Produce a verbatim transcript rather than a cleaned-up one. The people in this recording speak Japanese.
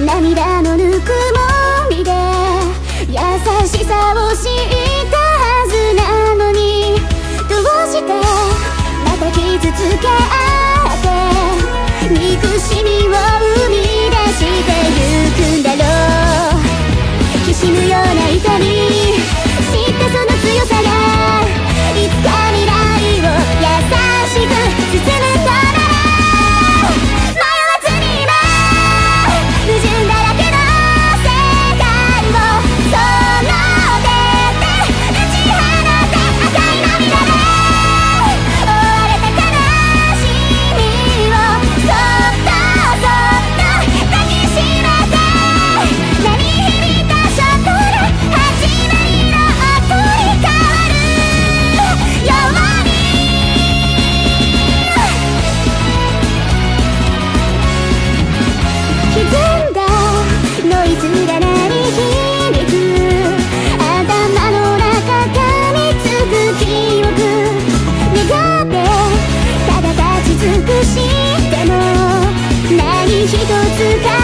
涙のぬくもりで優しさを知ったはずなのに、どうしてまた傷つけ合って憎しみを生み出してゆくんだろう。きしむような痛み、知ったその強さがいつか未来を優しく包む。「何一つか」